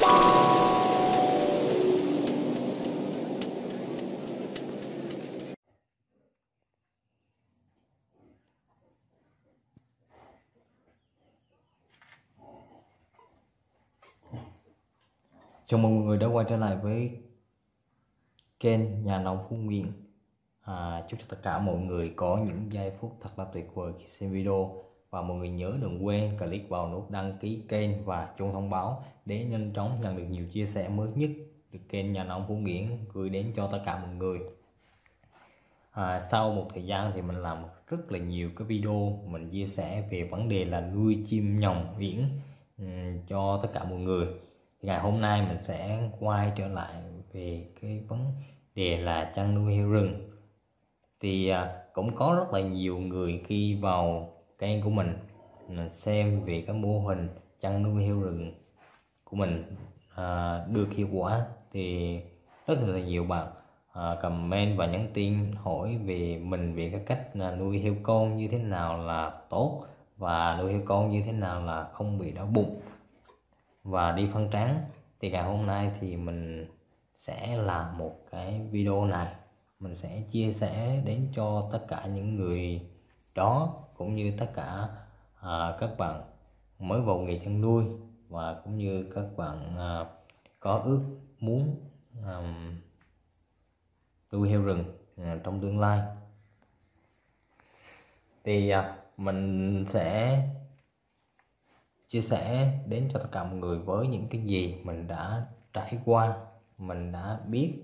Chào mừng mọi người đã quay trở lại với kênh Nhà Nông Phú Nguyễn. Chúc cho tất cả mọi người có những giây phút thật là tuyệt vời khi xem video. Và mọi người nhớ đừng quên click vào nút đăng ký kênh và chuông thông báo để nhanh chóng nhận được nhiều chia sẻ mới nhất được kênh Nhà Nông Phú Nguyễn gửi đến cho tất cả mọi người. Sau một thời gian thì mình làm rất là nhiều cái video mình chia sẻ về vấn đề là nuôi chim nhồng yến cho tất cả mọi người. Ngày hôm nay mình sẽ quay trở lại về cái vấn đề là chăn nuôi heo rừng. Thì cũng có rất là nhiều người khi vào kênh của mình xem về cái mô hình chăn nuôi heo rừng của mình được hiệu quả, thì rất là nhiều bạn comment và nhắn tin hỏi về về cái cách là nuôi heo con như thế nào là tốt và nuôi heo con như thế nào là không bị đau bụng và đi phân trắng. Thì ngày hôm nay thì mình sẽ làm một cái video này, mình sẽ chia sẻ đến cho tất cả những người đó cũng như tất cả các bạn mới vào nghề chăn nuôi và cũng như các bạn có ước muốn nuôi heo rừng trong tương lai. Thì mình sẽ chia sẻ đến cho tất cả mọi người với những cái gì mình đã trải qua, mình đã biết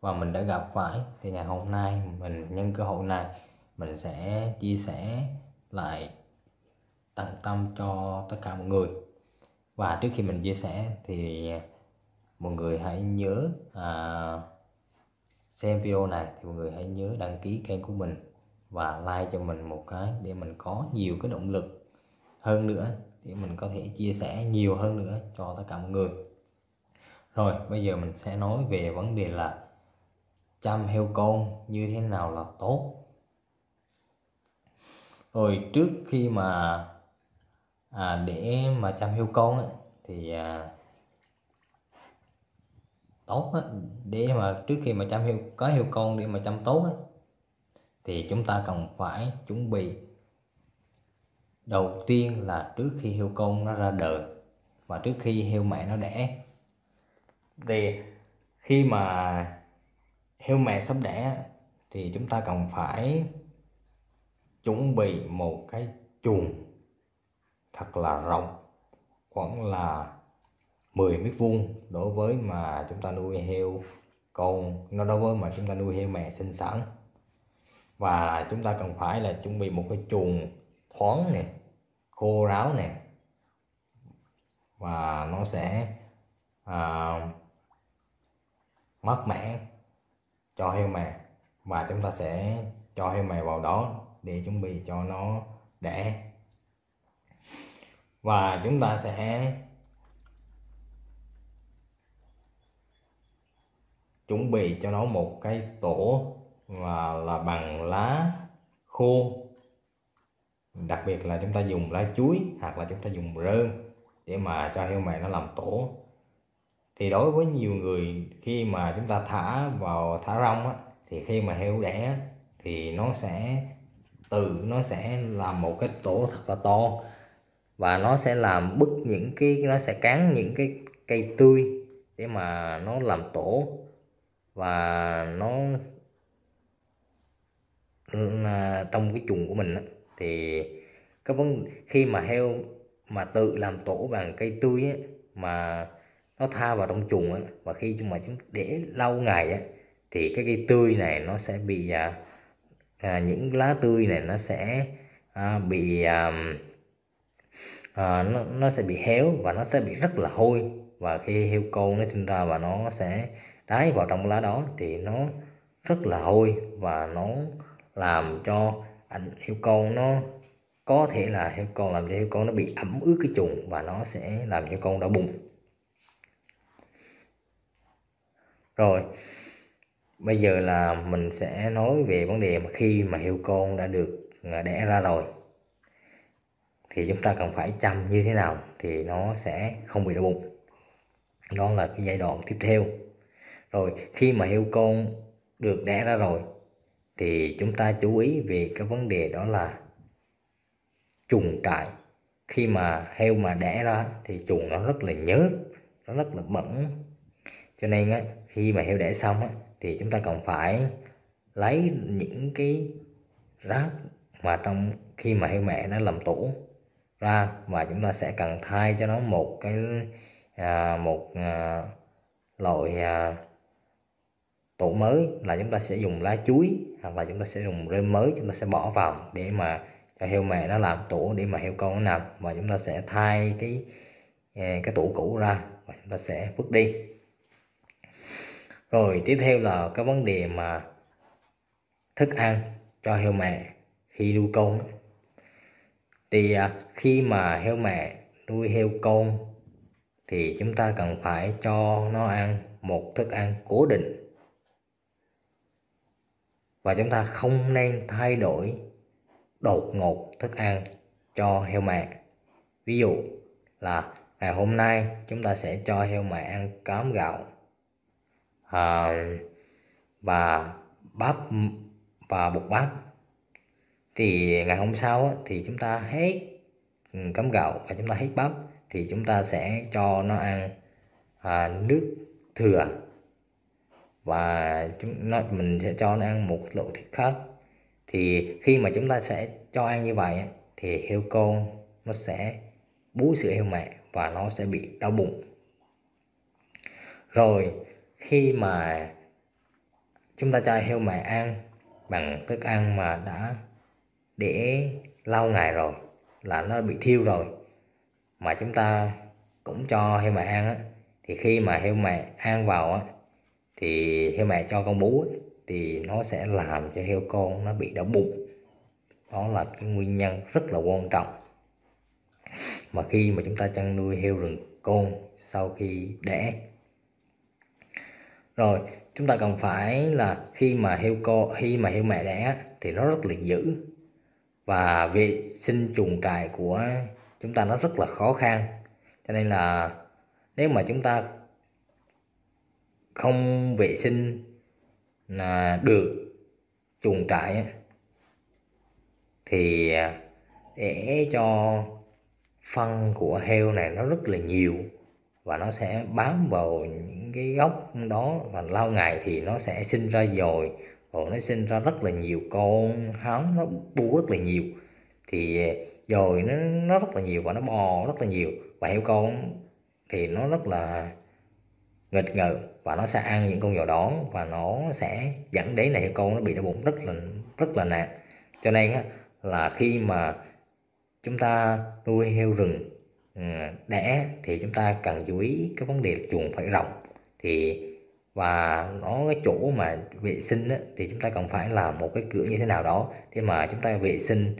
và mình đã gặp phải. Thì ngày hôm nay mình nhân cơ hội này mình sẽ chia sẻ lại tận tâm cho tất cả mọi người. Và trước khi mình chia sẻ thì mọi người hãy nhớ xem video này thì mọi người hãy nhớ đăng ký kênh của mình và like cho mình một cái để mình có nhiều cái động lực hơn nữa, để mình có thể chia sẻ nhiều hơn nữa cho tất cả mọi người. Rồi bây giờ mình sẽ nói về vấn đề là chăm heo con như thế nào là tốt. Rồi trước khi mà để mà chăm heo con ấy, thì tốt ấy, để mà trước khi mà chăm heo con để mà chăm tốt ấy, thì chúng ta cần phải chuẩn bị đầu tiên là trước khi heo con nó ra đời và trước khi heo mẹ nó đẻ. Thì khi mà heo mẹ sắp đẻ thì chúng ta cần phải chuẩn bị một cái chuồng thật là rộng, khoảng là 10 mét vuông đối với mà chúng ta nuôi heo con, nó đối với mà chúng ta nuôi heo mẹ sinh sản. Và chúng ta cần phải là chuẩn bị một cái chuồng thoáng này, khô ráo này, và nó sẽ mát mẻ cho heo mẹ, và chúng ta sẽ cho heo mẹ vào đó để chuẩn bị cho nó đẻ. Và chúng ta sẽ chuẩn bị cho nó một cái tổ và là bằng lá khô, đặc biệt là chúng ta dùng lá chuối hoặc là chúng ta dùng rơm để mà cho heo mẹ nó làm tổ. Thì đối với nhiều người khi mà chúng ta thả rong á, thì khi mà heo đẻ thì nó sẽ làm một cái tổ thật là to, và nó sẽ làm bứt những cái, nó sẽ cắn những cái cây tươi để mà nó làm tổ, và nó trong cái chuồng của mình á, thì cái khi mà heo mà tự làm tổ bằng cây tươi á, mà nó tha vào trong chuồng á, và khi mà chúng để lâu ngày á, thì cái cây tươi này nó sẽ bị những lá tươi này nó sẽ bị héo và nó sẽ bị rất là hôi. Và khi heo con nó sinh ra và nó sẽ đái vào trong lá đó thì nó rất là hôi, và nó làm cho heo con nó bị ẩm ướt cái chuồng, và nó sẽ làm heo con đau bụng. Rồi bây giờ là mình sẽ nói về vấn đề mà khi mà heo con đã được đẻ ra rồi thì chúng ta cần phải chăm như thế nào thì nó sẽ không bị đau bụng. Đó là cái giai đoạn tiếp theo. Rồi khi mà heo con được đẻ ra rồi thì chúng ta chú ý về cái vấn đề đó là chuồng trại. Khi mà heo mà đẻ ra thì chuồng nó rất là nhớt, nó rất là bẩn. Cho nên á, khi mà heo đẻ xong á, thì chúng ta cần phải lấy những cái rác mà trong khi mà heo mẹ nó làm tổ ra, và chúng ta sẽ cần thay cho nó một cái loại tổ mới, là chúng ta sẽ dùng lá chuối hoặc là chúng ta sẽ dùng rơm mới, chúng ta sẽ bỏ vào để mà cho heo mẹ nó làm tổ để mà heo con nó nằm, và chúng ta sẽ thay cái tổ cũ ra và chúng ta sẽ vứt đi. Rồi tiếp theo là cái vấn đề mà thức ăn cho heo mẹ khi nuôi con. Thì khi mà heo mẹ nuôi heo con thì chúng ta cần phải cho nó ăn một thức ăn cố định, và chúng ta không nên thay đổi đột ngột thức ăn cho heo mẹ. Ví dụ là ngày hôm nay chúng ta sẽ cho heo mẹ ăn cám gạo và bắp và bột bắp, thì ngày hôm sau thì chúng ta hết cám gạo và chúng ta hết bắp, thì chúng ta sẽ cho nó ăn nước thừa, và mình sẽ cho nó ăn một loại thịt khác. Thì khi mà chúng ta sẽ cho ăn như vậy thì heo con nó sẽ bú sữa heo mẹ và nó sẽ bị đau bụng. Rồi khi mà chúng ta cho heo mẹ ăn bằng thức ăn mà đã để lâu ngày rồi, là nó bị thiêu rồi, mà chúng ta cũng cho heo mẹ ăn thì khi mà heo mẹ ăn vào thì heo mẹ cho con bú thì nó sẽ làm cho heo con nó bị đau bụng. Đó là cái nguyên nhân rất là quan trọng mà khi mà chúng ta chăn nuôi heo rừng con sau khi đẻ. Rồi chúng ta cần phải là khi mà heo mẹ đẻ thì nó rất là dữ, và vệ sinh chuồng trại của chúng ta nó rất là khó khăn. Cho nên là nếu mà chúng ta không vệ sinh được chuồng trại thì để cho phân của heo này nó rất là nhiều, và nó sẽ bám vào những cái gốc đó, và lâu ngày thì nó sẽ sinh ra dồi, rồi nó sinh ra rất là nhiều con hán, nó bu rất là nhiều, thì dồi nó rất là nhiều và nó bò rất là nhiều, và heo con thì nó rất là nghịch ngợm và nó sẽ ăn những con dồi đó, và nó sẽ dẫn đến là heo con nó bị đau bụng rất là nặng. Cho nên là khi mà chúng ta nuôi heo rừng đẻ thì chúng ta cần chú ý cái vấn đề chuồng phải rộng, thì và nó cái chỗ mà vệ sinh thì chúng ta cần phải làm một cái cửa như thế nào đó để mà chúng ta vệ sinh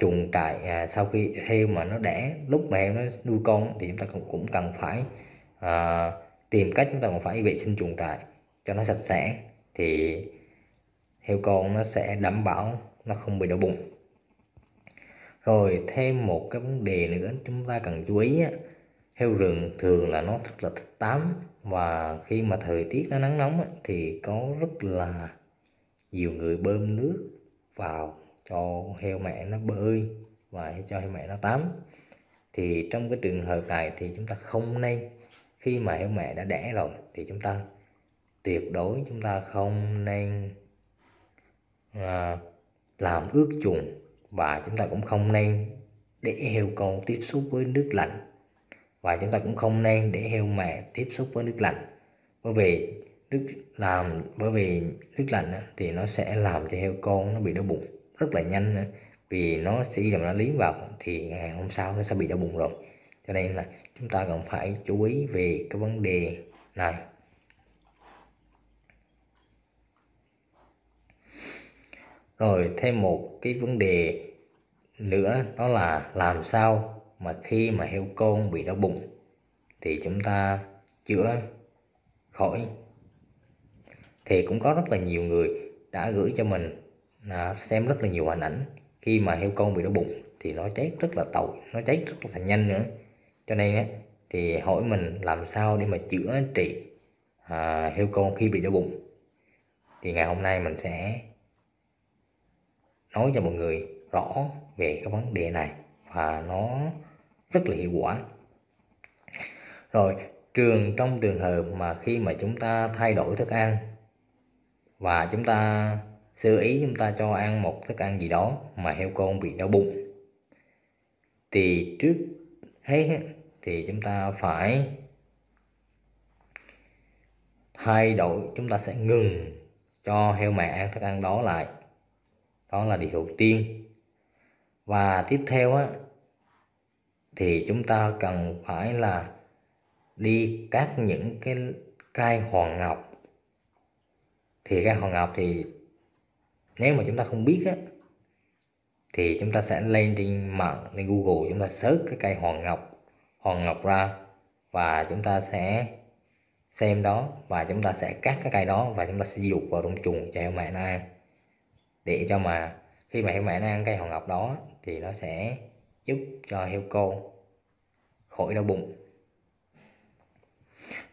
chuồng trại sau khi heo mà nó đẻ. Lúc mà heo nó nuôi con thì chúng ta cũng cần phải tìm cách chúng ta còn phải vệ sinh chuồng trại cho nó sạch sẽ, thì heo con nó sẽ đảm bảo nó không bị đau bụng. Rồi thêm một cái vấn đề nữa chúng ta cần chú ý, heo rừng thường là nó rất là thích tắm, và khi mà thời tiết nó nắng nóng thì có rất là nhiều người bơm nước vào cho heo mẹ nó bơi và cho heo mẹ nó tắm. Thì trong cái trường hợp này thì chúng ta không nên, khi mà heo mẹ đã đẻ rồi thì chúng ta tuyệt đối chúng ta không nên làm ướt chuồng, và chúng ta cũng không nên để heo con tiếp xúc với nước lạnh, và chúng ta cũng không nên để heo mẹ tiếp xúc với nước lạnh, bởi vì nước lạnh thì nó sẽ làm cho heo con nó bị đau bụng rất là nhanh nữa, vì nó sẽ nó liếm vào thì ngày hôm sau nó sẽ bị đau bụng rồi. Cho nên là chúng ta cần phải chú ý về cái vấn đề này. Rồi thêm một cái vấn đề nữa, đó là làm sao mà khi mà heo con bị đau bụng thì chúng ta chữa khỏi. Thì cũng có rất là nhiều người đã gửi cho mình xem rất là nhiều hình ảnh khi mà heo con bị đau bụng thì nó chết rất là nhanh nữa. Cho nên thì hỏi mình làm sao để mà chữa trị heo con khi bị đau bụng. Thì ngày hôm nay mình sẽ nói cho mọi người rõ về cái vấn đề này và nó rất là hiệu quả. Rồi, trong trường hợp mà khi mà chúng ta thay đổi thức ăn và chúng ta sơ ý chúng ta cho ăn một thức ăn gì đó mà heo con bị đau bụng, thì trước hết thì chúng ta phải thay đổi, chúng ta sẽ ngừng cho heo mẹ ăn thức ăn đó lại. Đó là điều đầu tiên. Và tiếp theo á, thì chúng ta cần phải là đi cắt những cái cây hoàng ngọc. Thì cây hoàng ngọc thì nếu mà chúng ta không biết á, thì chúng ta sẽ lên trên mạng, lên Google, chúng ta search cái cây hoàng ngọc ra và chúng ta sẽ xem đó, và chúng ta sẽ cắt cái cây đó và chúng ta sẽ dục vào trong chuồng cho heo mẹ nó ăn, để cho mà khi mà heo mẹ nó ăn cây hoàng ngọc đó thì nó sẽ giúp cho heo con khỏi đau bụng.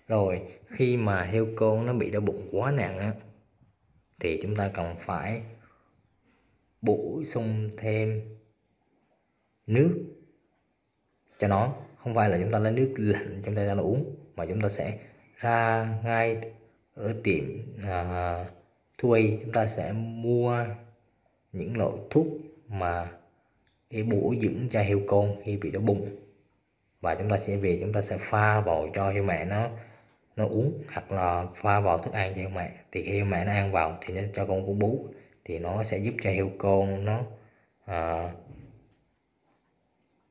Rồi khi mà heo con nó bị đau bụng quá nặng á, thì chúng ta cần phải bổ sung thêm nước cho nó. Không phải là chúng ta lấy nước lạnh chúng ta ra nó uống, mà chúng ta sẽ ra ngay ở tiệm thú y, chúng ta sẽ mua những loại thuốc mà để bổ dưỡng cho heo con khi bị đau bụng, và chúng ta sẽ về chúng ta sẽ pha vào cho heo mẹ nó uống, hoặc là pha vào thức ăn cho heo mẹ. Thì khi heo mẹ nó ăn vào thì nó cho con của bú, thì nó sẽ giúp cho heo con nó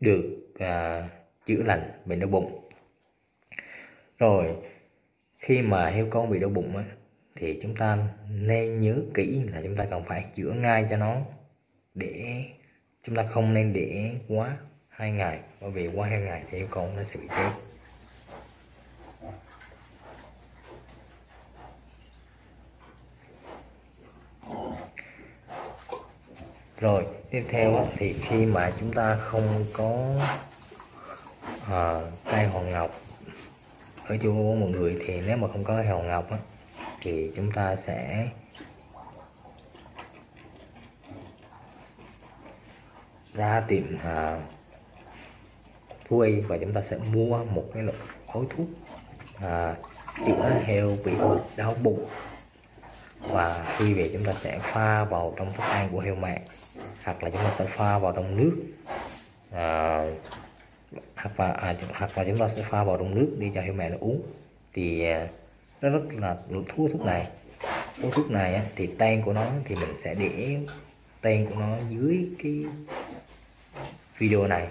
được chữa lành bệnh đau bụng. Rồi khi mà heo con bị đau bụng á, thì chúng ta nên nhớ kỹ là chúng ta cần phải chữa ngay cho nó, để chúng ta không nên để quá 2 ngày, bởi vì quá 2 ngày thì heo con nó sẽ bị chết. Rồi tiếp theo thì khi mà chúng ta không có cây hoàng ngọc ở chỗ mọi người, thì nếu mà không có cây hoàng ngọc á, thì chúng ta sẽ ra tiệm thú y và chúng ta sẽ mua một cái loại gói thuốc chữa heo bị đau bụng, và khi về chúng ta sẽ pha vào trong thức ăn của heo mẹ, hoặc là chúng ta sẽ pha vào trong nước hoặc là chúng ta sẽ pha vào trong nước đi cho heo mẹ nó uống. Thì nó rất là thuốc này á, thì tên của nó thì mình sẽ để tên của nó dưới cái video này,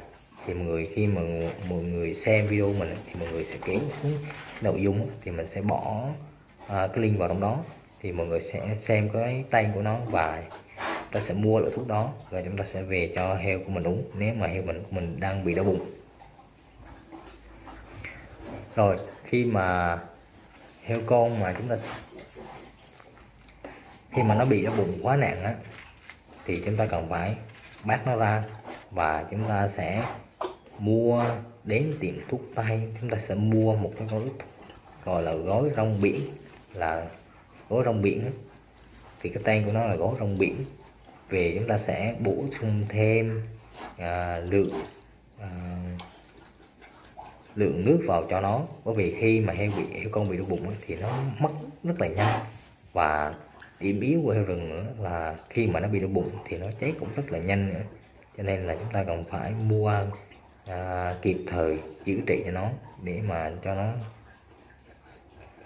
thì mọi người khi mà mọi người xem video mình thì mọi người sẽ kéo xuống nội dung, thì mình sẽ bỏ cái link vào trong đó, thì mọi người sẽ xem cái tên của nó và ta sẽ mua loại thuốc đó và chúng ta sẽ về cho heo của mình uống nếu mà heo của mình đang bị đau bụng. Rồi khi mà heo con mà chúng ta khi mà nó bị đau bụng quá nặng á, thì chúng ta cần phải bác nó ra, và chúng ta sẽ mua đến tiệm thuốc tây, chúng ta sẽ mua một cái gói gọi là gói rong biển, là gói rong biển á. Thì cái tên của nó là gói rong biển. Về chúng ta sẽ bổ sung thêm lượng nước vào cho nó, bởi vì khi mà heo con bị đau bụng thì nó mất rất là nhanh, và điểm yếu của heo rừng nữa là khi mà nó bị đau bụng thì nó cháy cũng rất là nhanh nữa, cho nên là chúng ta cần phải mua kịp thời chữa trị cho nó để mà cho nó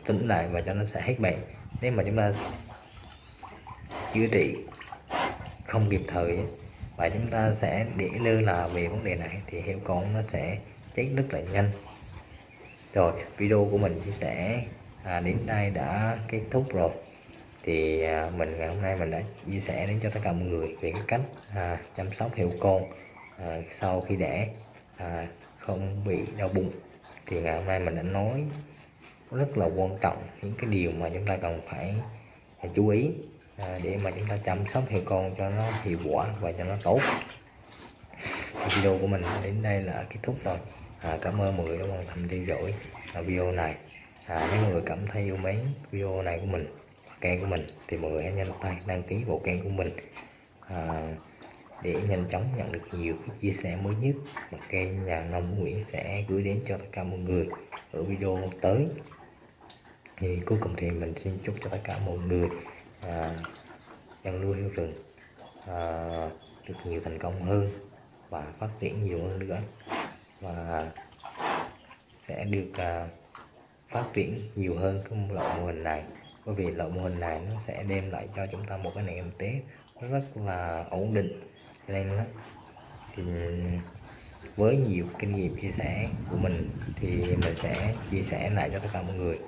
tỉnh lại và cho nó sẽ hết bệnh. Nếu mà chúng ta chữa trị không kịp thời và chúng ta sẽ để lơ là về vấn đề này thì heo con nó sẽ chết rất là nhanh. Rồi video của mình chia sẻ đến đây đã kết thúc rồi. Thì ngày hôm nay mình đã chia sẻ đến cho tất cả mọi người về cái cách chăm sóc heo con sau khi đẻ không bị đau bụng. Thì ngày hôm nay mình đã nói rất là quan trọng những cái điều mà chúng ta cần phải chú ý để mà chúng ta chăm sóc heo con cho nó hiệu quả và cho nó tốt. Video của mình đến đây là kết thúc rồi. Cảm ơn mọi người đã quan tâm theo dõi video này. Nếu mọi người cảm thấy yêu mến video này của mình, kênh của mình, thì mọi người hãy nhanh tay đăng ký bộ kênh của mình để nhanh chóng nhận được nhiều cái chia sẻ mới nhất mà kênh Nhà Nông Phú Nguyễn sẽ gửi đến cho tất cả mọi người ở video tới. Thì cuối cùng thì mình xin chúc cho tất cả mọi người chăn nuôi heo rừng được nhiều thành công hơn và phát triển nhiều hơn nữa, và sẽ được phát triển nhiều hơn cái loại mô hình này, bởi vì loại mô hình này nó sẽ đem lại cho chúng ta một cái nền kinh tế rất là ổn định. Cho nên đó, thì với nhiều kinh nghiệm chia sẻ của mình thì mình sẽ chia sẻ lại cho tất cả mọi người,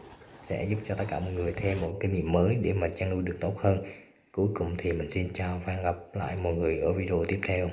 sẽ giúp cho tất cả mọi người thêm một kinh nghiệm mới để mà chăn nuôi được tốt hơn. Cuối cùng thì mình xin chào và hẹn gặp lại mọi người ở video tiếp theo.